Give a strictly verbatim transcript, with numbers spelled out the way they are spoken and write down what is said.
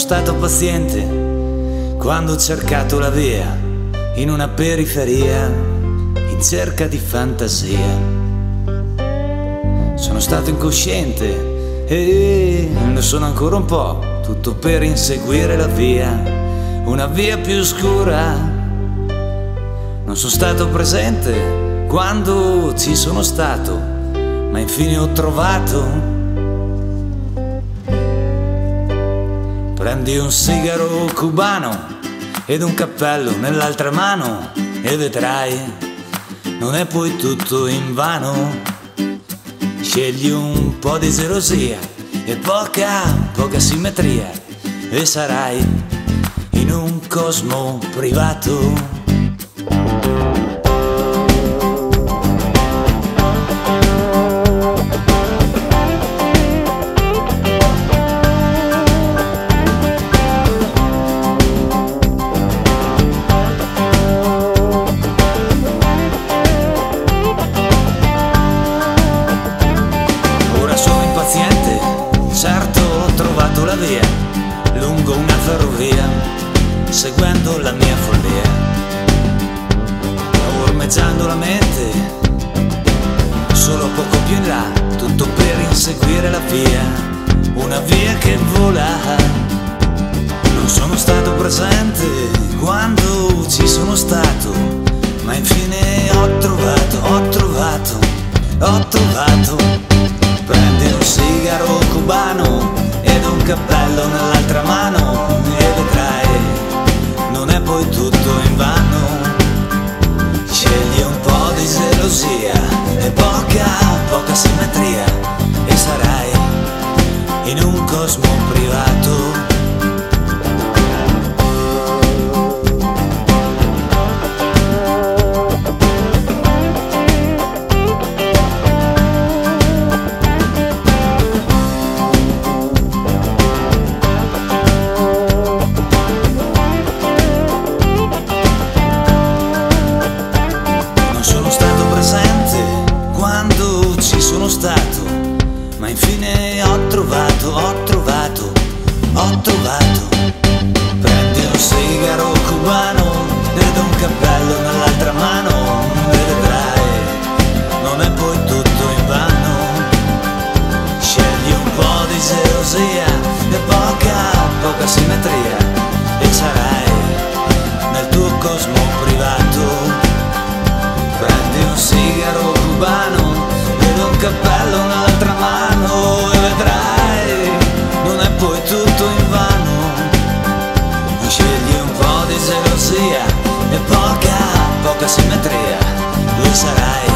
stato paziente quando ho cercato la via in una periferia in cerca di fantasia. Sono stato incosciente e ne sono ancora un po', tutto per inseguire la via, una via più scura. Non sono stato presente quando ci sono stato, ma infine ho trovato. Prendi un sigaro cubano ed un cappello nell'altra mano e vedrai, non è poi tutto invano. Scegli un po' di gelosia e poca, poca simmetria e sarai in un cosmo privato. Certo, ho trovato la via lungo una ferrovia, seguendo la mia follia, ormeggiando la mente solo poco più in là, tutto per inseguire la via, una via che vola. Non sono stato presente quando ci sono stato, ma infine ho trovato, ho trovato, ho trovato. Prendi un sigaro cubano ed un cappello nell'altra mano e vedrai, non è poi tutto invano. Scegli un po' di gelosia e poca, poca simmetria e sarai in un cosmo privato. Ma infine ho trovato, ho trovato, ho trovato. Prendi un sigaro cubano ed un cappello nell'altra mano e vedrai, non è poi tutto invano. Scegli un po' di gelosia e poca, poca simmetria e sarai nel tuo cosmo privato. Prendi un sigaro cubano ed un cappello nell'altra mano. E poca, poca simmetria, e sarai